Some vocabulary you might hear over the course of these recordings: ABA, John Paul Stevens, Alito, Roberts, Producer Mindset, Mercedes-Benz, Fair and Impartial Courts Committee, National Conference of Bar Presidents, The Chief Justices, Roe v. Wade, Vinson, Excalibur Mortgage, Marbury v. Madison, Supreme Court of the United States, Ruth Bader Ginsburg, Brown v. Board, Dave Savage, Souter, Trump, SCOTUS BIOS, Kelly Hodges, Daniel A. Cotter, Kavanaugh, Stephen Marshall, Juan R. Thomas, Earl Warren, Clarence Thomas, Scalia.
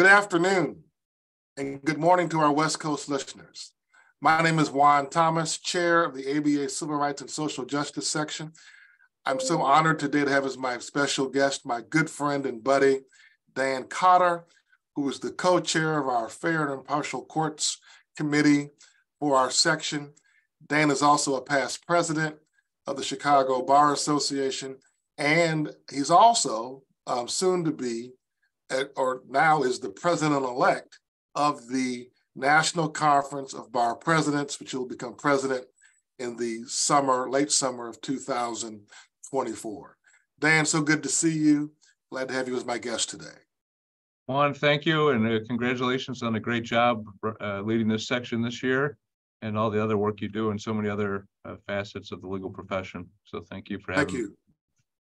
Good afternoon and good morning to our West Coast listeners. My name is Juan Thomas, Chair of the ABA Civil Rights and Social Justice Section. I'm so honored today to have as my special guest, my good friend and buddy, Dan Cotter, who is the co-chair of our Fair and Impartial Courts Committee for our section. Dan is also a past president of the Chicago Bar Association, and he's also soon to be now is the president-elect of the National Conference of Bar Presidents, which will become president in the summer, late summer of 2024. Dan, so good to see you. Glad to have you as my guest today. Juan, thank you, and congratulations on a great job leading this section this year and all the other work you do and so many other facets of the legal profession. So thank you for having me.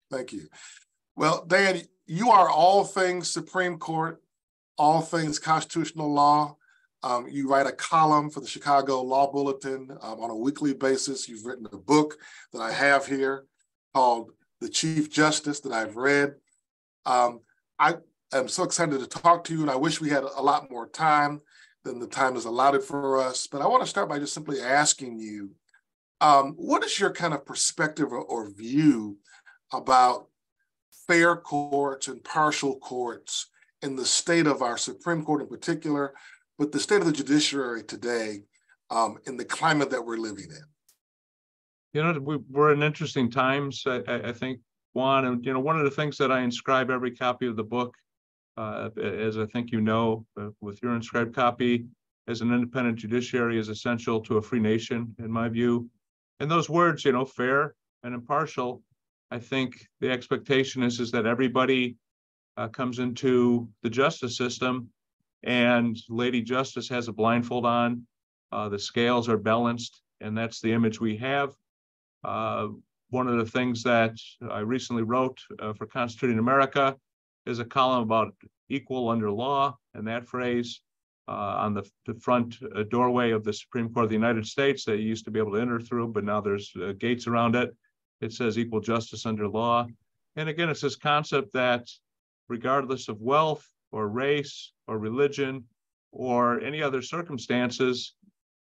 Thank you. Well, Dan, you are all things Supreme Court, all things constitutional law. You write a column for the Chicago Law Bulletin on a weekly basis. You've written a book that I have here called The Chief Justice that I've read. I am so excited to talk to you, and I wish we had a lot more time than the time is allotted for us. But I want to start by just simply asking you, what is your kind of perspective or view about fair courts and partial courts in the state of our Supreme Court in particular, but the state of the judiciary today in the climate that we're living in? You know, we're in interesting times, I think, Juan. And, you know, one of the things that I inscribe every copy of the book, as I think you know, with your inscribed copy, as an independent judiciary is essential to a free nation, in my view. And those words, you know, fair and impartial, I think the expectation is that everybody comes into the justice system and Lady Justice has a blindfold on, the scales are balanced, and that's the image we have. One of the things that I recently wrote for Constituting America is a column about equal under law, and that phrase on the front doorway of the Supreme Court of the United States that you used to be able to enter through, but now there's gates around it. It says equal justice under law. And again, it's this concept that regardless of wealth or race or religion or any other circumstances,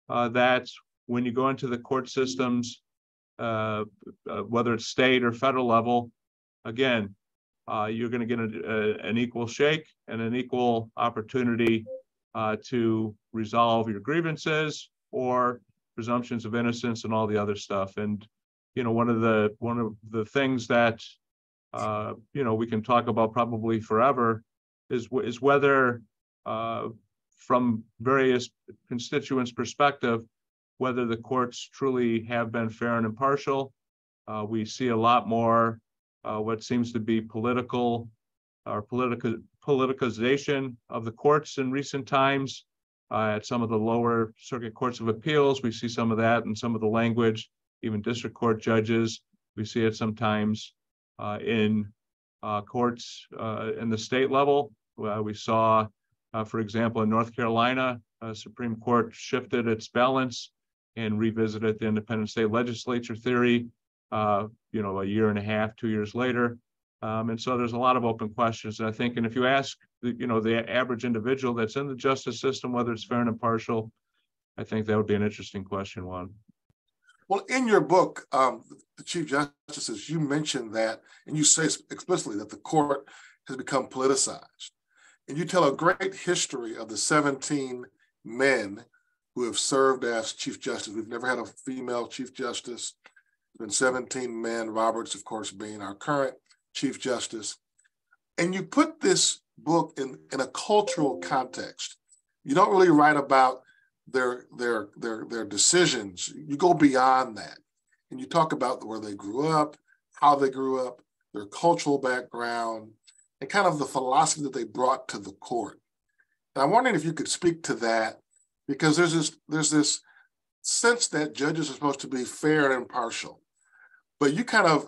that when you go into the court systems, whether it's state or federal level, again, you're going to get an equal shake and an equal opportunity to resolve your grievances or presumptions of innocence and all the other stuff. And you know, one of the things that you know, we can talk about probably forever is whether, from various constituents' perspective, whether the courts truly have been fair and impartial. We see a lot more what seems to be political or politicization of the courts in recent times. At some of the lower circuit courts of appeals, we see some of that and some of the language. Even district court judges, we see it sometimes in courts in the state level. We saw, for example, in North Carolina, Supreme Court shifted its balance and revisited the independent state legislature theory, you know, a year and a half, 2 years later. And so there's a lot of open questions, I think. And if you ask, you know, the average individual that's in the justice system, whether it's fair and impartial, I think that would be an interesting question, Juan. Well, in your book, The Chief Justices, you mentioned that, and you say explicitly that the court has become politicized. And you tell a great history of the 17 men who have served as Chief Justice. We've never had a female Chief Justice. It's been 17 men, Roberts, of course, being our current Chief Justice. And you put this book in a cultural context. You don't really write about their decisions. You go beyond that. And you talk about where they grew up, how they grew up, their cultural background, and kind of the philosophy that they brought to the court. And I'm wondering if you could speak to that, because there's this sense that judges are supposed to be fair and impartial. But you kind of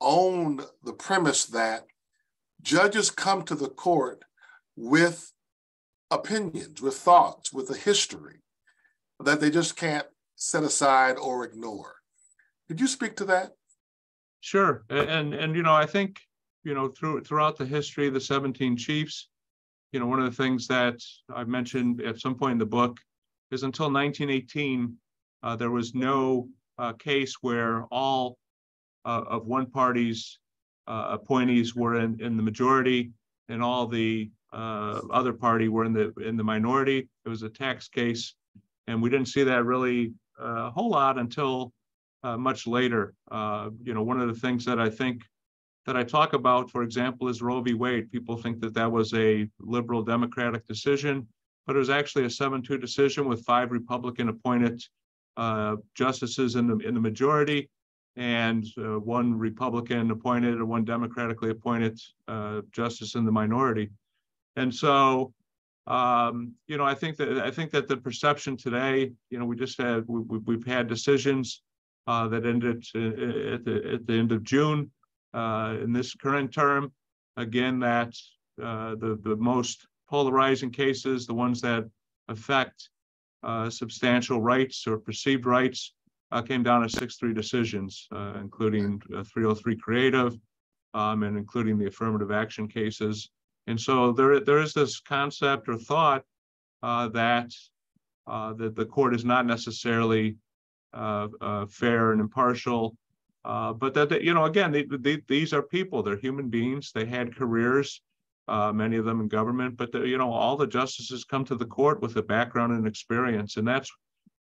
own the premise that judges come to the court with opinions, with thoughts, with a history that they just can't set aside or ignore. Could you speak to that? Sure, and you know, I think, you know, throughout the history, the 17 chiefs, you know, one of the things that I've mentioned at some point in the book is until 1918, there was no case where all of one party's appointees were in the majority and all the other party were in the minority. It was a tax case, and we didn't see that really a whole lot until much later. You know, one of the things that I think that I talk about, for example, is Roe v. Wade. People think that that was a liberal Democratic decision, but it was actually a 7-2 decision with 5 Republican appointed justices in the majority, and 1 Republican appointed and 1 democratically appointed justice in the minority. And so, you know, I think that the perception today, you know, we've had decisions that ended at the end of June. In this current term, again, that the most polarizing cases, the ones that affect substantial rights or perceived rights, came down to 6-3 decisions, including 303 Creative, and including the affirmative action cases. And so there is this concept or thought that the court is not necessarily fair and impartial. But that, you know, again, these are people, they're human beings, they had careers, many of them in government, but, you know, all the justices come to the court with a background and experience. And that's,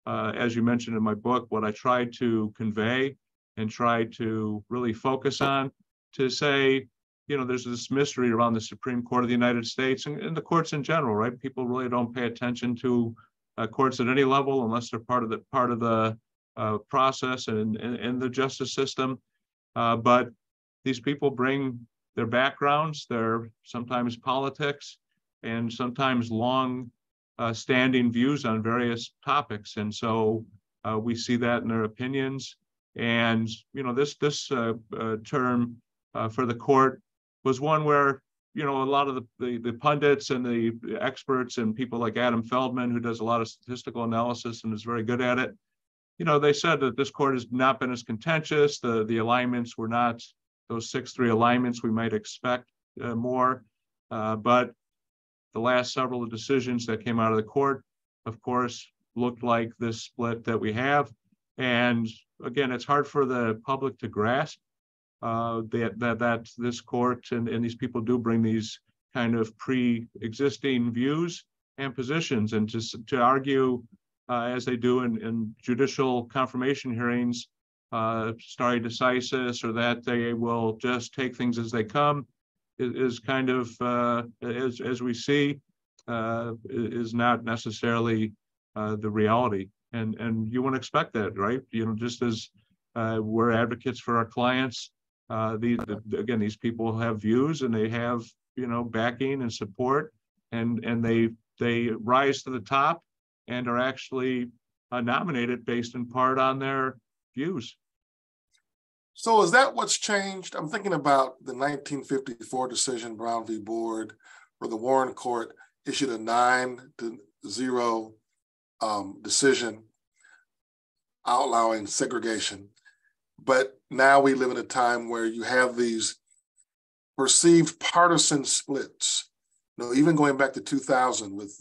as you mentioned in my book, what I tried to convey and tried to really focus on, to say, you know, there's this mystery around the Supreme Court of the United States and the courts in general, right? People really don't pay attention to courts at any level unless they're part of the process and the justice system, but these people bring their backgrounds, their sometimes politics, and sometimes long standing views on various topics, and so we see that in their opinions. And you know, this term for the court was one where, you know, a lot of the pundits and the experts and people like Adam Feldman, who does a lot of statistical analysis and is very good at it, you know, they said that this court has not been as contentious. The alignments were not those 6-3 alignments we might expect more. But the last several decisions that came out of the court, of course, looked like this split that we have. And again, it's hard for the public to grasp that this court and these people do bring these kind of pre-existing views and positions, and to argue, as they do in judicial confirmation hearings, stare decisis, or that they will just take things as they come, is kind of, as we see, is not necessarily the reality. And you wouldn't expect that, right? You know, just as we're advocates for our clients, again, these people have views and they have, you know, backing and support, and they rise to the top and are actually nominated based in part on their views. So is that what's changed? I'm thinking about the 1954 decision, Brown v. Board, where the Warren Court issued a 9-0 decision outlawing segregation. But now we live in a time where you have these perceived partisan splits. No, even going back to 2000 with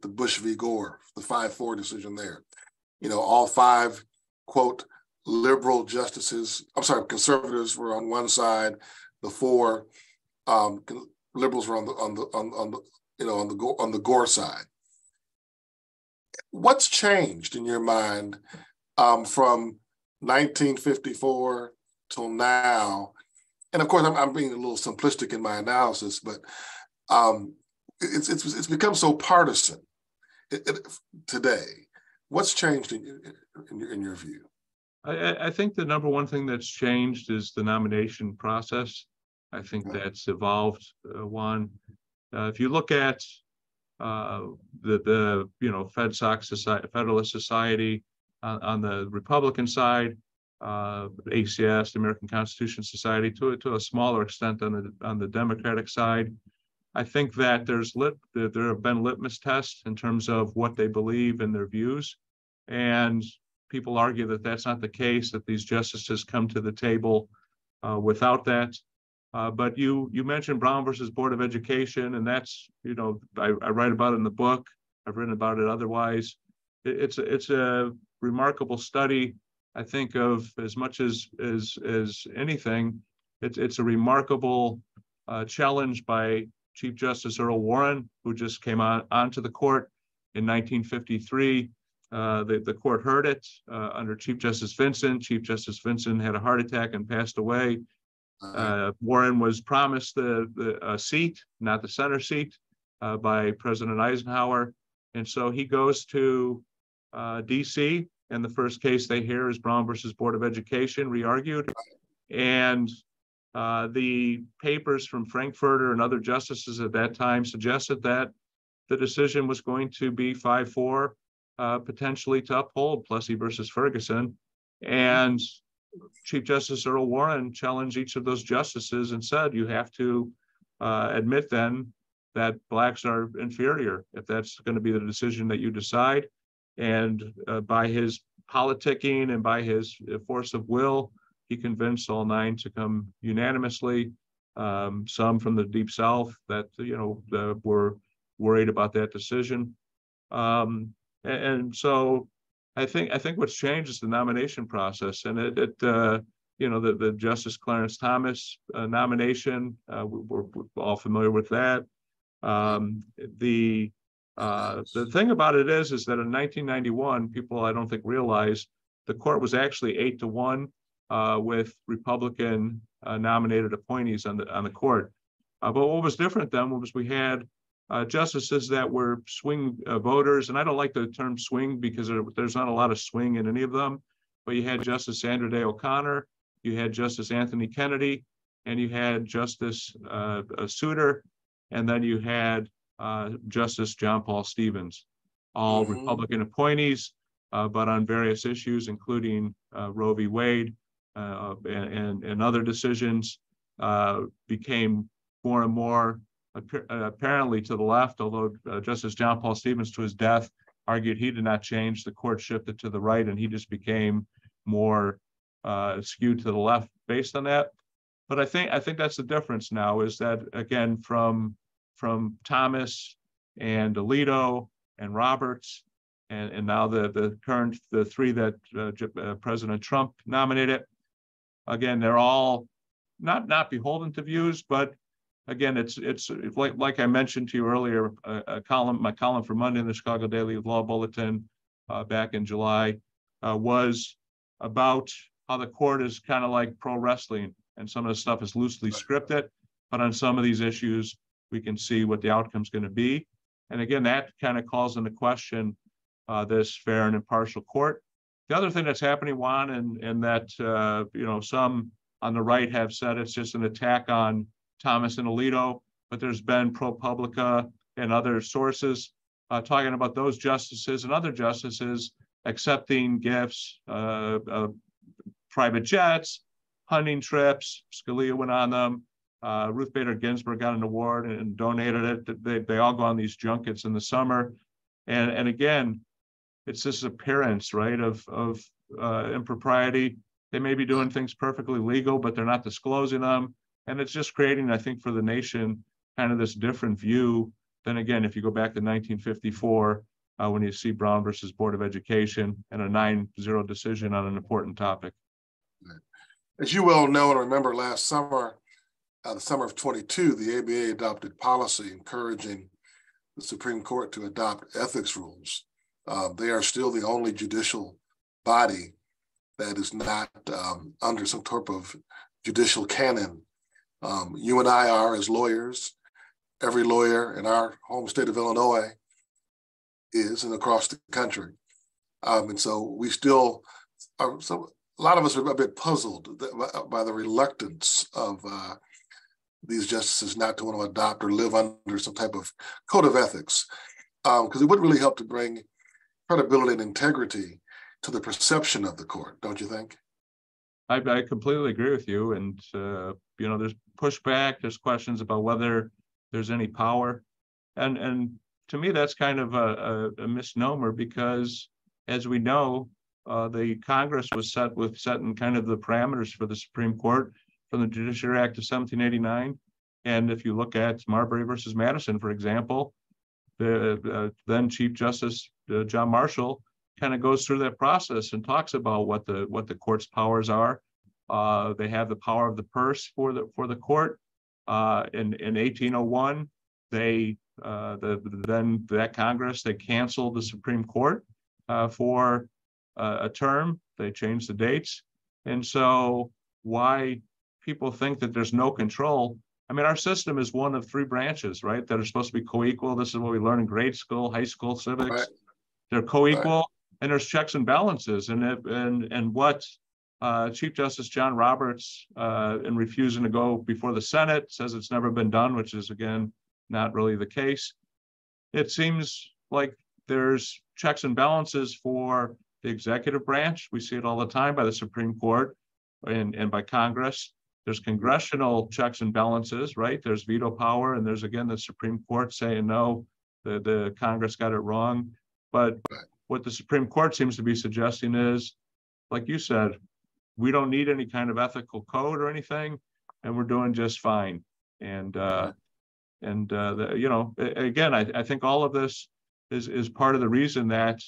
the Bush v. Gore, the 5-4 decision there, you know, all 5 quote liberal justices, I'm sorry, conservatives were on one side, the 4 liberals were on the Gore side. What's changed in your mind from 1954 till now? And of course, I'm being a little simplistic in my analysis, but it's become so partisan today. What's changed in your view? I think the number one thing that's changed is the nomination process. I think that's evolved. One, if you look at the you know, Federalist Society on the Republican side, ACS, the American Constitution Society, to a smaller extent on the Democratic side. I think that there have been litmus tests in terms of what they believe and their views, and people argue that that's not the case, that these justices come to the table without that. But you mentioned Brown versus Board of Education, and that's, you know, I write about it in the book. I've written about it otherwise. It's a remarkable study, I think, of as much as anything. It's a remarkable challenge by Chief Justice Earl Warren, who just came onto the court in 1953. The court heard it under Chief Justice Vinson. Chief Justice Vinson had a heart attack and passed away. Warren was promised the seat, not the center seat, by President Eisenhower. And so he goes to DC, and the first case they hear is Brown versus Board of Education, re-argued. And the papers from Frankfurter and other justices at that time suggested that the decision was going to be 5-4, potentially to uphold Plessy versus Ferguson. And Chief Justice Earl Warren challenged each of those justices and said, you have to admit then that blacks are inferior if that's going to be the decision that you decide. And by his politicking and by his force of will, he convinced all 9 to come unanimously, some from the Deep South that, you know, were worried about that decision. And so I think what's changed is the nomination process. And you know, the Justice Clarence Thomas nomination, we're all familiar with that. The thing about it is that in 1991, people I don't think realize the court was actually 8-1 with Republican nominated appointees on the court. But what was different then was we had justices that were swing voters, and I don't like the term swing because there's not a lot of swing in any of them, but you had Justice Sandra Day O'Connor, you had Justice Anthony Kennedy, and you had Justice Souter, and then you had Justice John Paul Stevens, all Republican appointees, but on various issues, including Roe v. Wade and other decisions, became more and more apparently to the left, although Justice John Paul Stevens, to his death, argued he did not change. The court shifted to the right, and he just became more skewed to the left based on that. But I think that's the difference now, is that, again, from Thomas and Alito and Roberts, and now the current three that President Trump nominated, again, they're all not beholden to views, but again, it's like I mentioned to you earlier, my column for Monday in the Chicago Daily Law Bulletin back in July was about how the court is kind of like pro wrestling, and some of the stuff is loosely scripted, but on some of these issues, we can see what the outcome's going to be. And again, that kind of calls into question this fair and impartial court. The other thing that's happening, Juan, and that you know, some on the right have said it's just an attack on Thomas and Alito, but there's been ProPublica and other sources talking about those justices and other justices accepting gifts, private jets, hunting trips. Scalia went on them. Ruth Bader Ginsburg got an award and donated it. They all go on these junkets in the summer. And again, it's this appearance, right, of impropriety. They may be doing things perfectly legal, but they're not disclosing them. And it's just creating, I think, for the nation, kind of this different view than, again, if you go back to 1954, when you see Brown versus Board of Education and a 9-0 decision on an important topic. As you well know and remember, last summer, the summer of 22, the ABA adopted policy encouraging the Supreme Court to adopt ethics rules. They are still the only judicial body that is not under some type of judicial canon. You and I are, as lawyers, every lawyer in our home state of Illinois is, and across the country. And so we still are, so a lot of us are a bit puzzled by the reluctance of these justices not to want to adopt or live under some type of code of ethics, because it would really help to bring credibility and integrity to the perception of the court, don't you think? I completely agree with you. And, you know, there's pushback, there's questions about whether there's any power. And to me, that's kind of a misnomer, because as we know, the Congress was set in kind of the parameters for the Supreme Court. from the Judiciary Act of 1789. And if you look at Marbury versus Madison, for example, the then Chief Justice John Marshall kind of goes through that process and talks about what the court's powers are. They have the power of the purse for the court. In 1801, that Congress, they canceled the Supreme Court for a term. They changed the dates. And so why people think that there's no control, I mean, our system is one of three branches, right, that are supposed to be co-equal. This is what we learn in grade school, high school, civics. Right. They're co-equal, right, and there's checks and balances. And what Chief Justice John Roberts, in refusing to go before the Senate, says it's never been done, which is, again, not really the case. It seems like there's checks and balances for the executive branch. We see it all the time by the Supreme Court and by Congress. There's congressional checks and balances, right? There's veto power, and there's, again, the Supreme Court saying, no, the Congress got it wrong. But what the Supreme Court seems to be suggesting is, like you said, we don't need any kind of ethical code or anything, and we're doing just fine. I think all of this is part of the reason that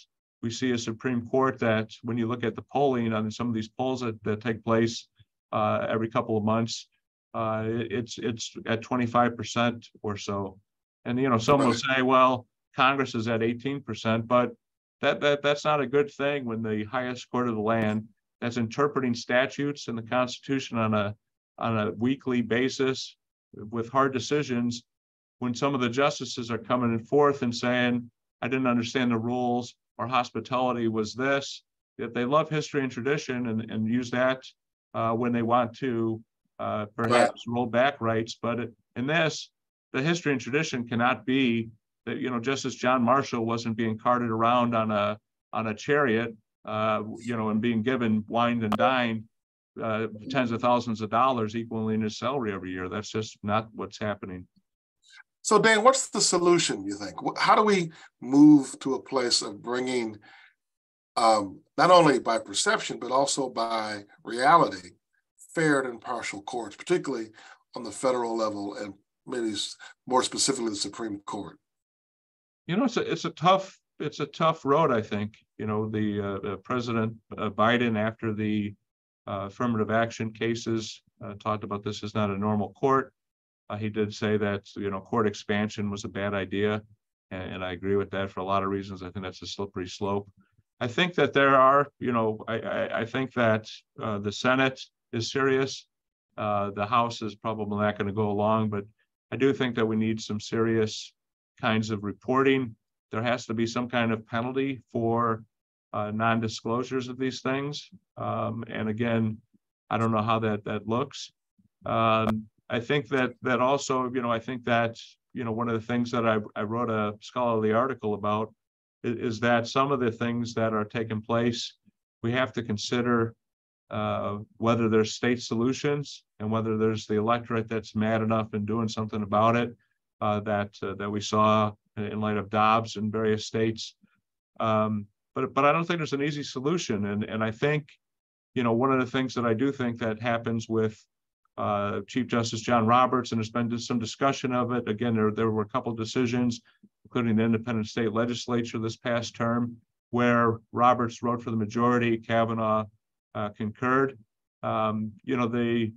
we see a Supreme Court that, when you look at the polling on some of these polls that take place every couple of months, it's at 25% or so. And, some will say, well, Congress is at 18%, but that's not a good thing when the highest court of the land that's interpreting statutes and the Constitution on a weekly basis with hard decisions, when some of the justices are coming forth and saying, I didn't understand the rules, or hospitality was this, that they love history and tradition and use that when they want to perhaps roll back rights. But in this, the history and tradition cannot be that, just as John Marshall wasn't being carted around on a chariot, and being given wine and dined tens of thousands of dollars equally in his salary every year. That's just not what's happening. So, Dan, what's the solution, you think? How do we move to a place of bringing, not only by perception, but also by reality, fair and impartial courts, particularly on the federal level and maybe more specifically the Supreme Court? It's a tough road, I think. President Biden, after the affirmative action cases, talked about this is not a normal court. He did say that, court expansion was a bad idea. And I agree with that for a lot of reasons. I think that's a slippery slope. I think that there are, I think that the Senate is serious. The House is probably not going to go along, but I do think that we need some serious kinds of reporting. There has to be some kind of penalty for non-disclosures of these things. And again, I don't know how that looks. I think that also, I think that, one of the things that I wrote a scholarly article about is that some of the things that are taking place, we have to consider whether there's state solutions and whether there's the electorate that's mad enough and doing something about it, that we saw in light of Dobbs in various states. But I don't think there's an easy solution. And I think, one of the things that I do think that happens with Chief Justice John Roberts, and there's been some discussion of it. Again, there were a couple of decisions, including the independent state legislature this past term, where Roberts wrote for the majority, Kavanaugh concurred. The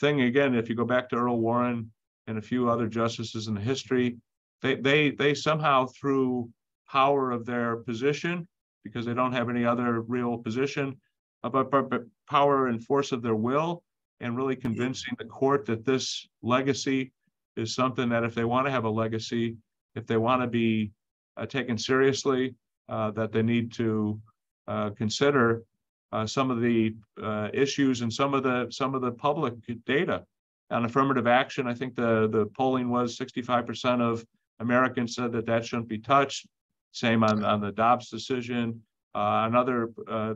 thing, again, if you go back to Earl Warren and a few other justices in the history, they somehow, through power of their position, because they don't have any other real position, but power and force of their will, and really convincing the court that this legacy is something that if they want to have a legacy, if they want to be taken seriously, that they need to consider some of the issues and some of the public data. On affirmative action, I think the polling was 65% of Americans said that shouldn't be touched. Same on the Dobbs decision, on other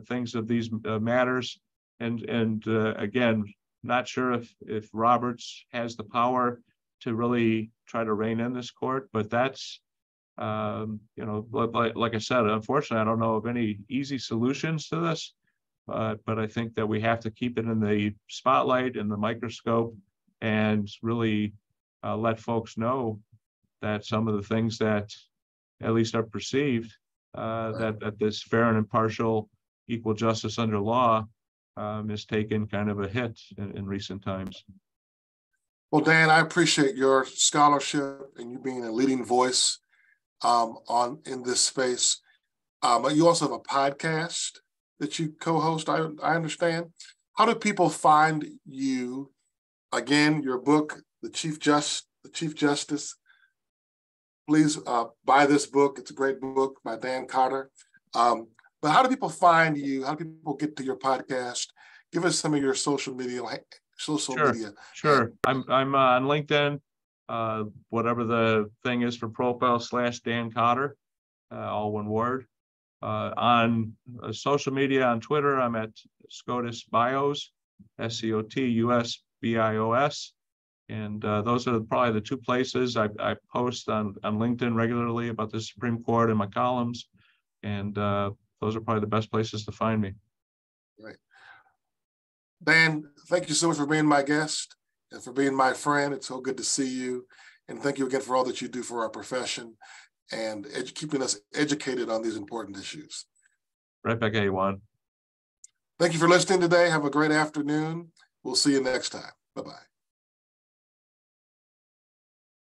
things of these matters. And again, not sure if Roberts has the power to really try to rein in this court, but that's, like I said, unfortunately, I don't know of any easy solutions to this. but I think that we have to keep it in the spotlight, in the microscope, and really let folks know that some of the things that at least are perceived, that this fair and impartial equal justice under law has taken kind of a hit in recent times. Well, Dan, I appreciate your scholarship and you being a leading voice in this space. You also have a podcast that you co-host, I understand. How do people find you? Again, your book, The Chief Justice. Please buy this book. It's a great book by Dan Cotter. But how do people find you? How do people get to your podcast? Give us some of your social media. Sure. I'm on LinkedIn, whatever the thing is for profile, /Dan Cotter, all one word. On social media, on Twitter, I'm at SCOTUS Bios, SCOTUS BIOS. And those are probably the two places. I post on LinkedIn regularly about the Supreme Court and my columns. And those are probably the best places to find me. Right. Dan, thank you so much for being my guest and for being my friend. It's so good to see you. And thank you again for all that you do for our profession and keeping us educated on these important issues. Right back at you, Juan. Thank you for listening today. Have a great afternoon. We'll see you next time. Bye-bye.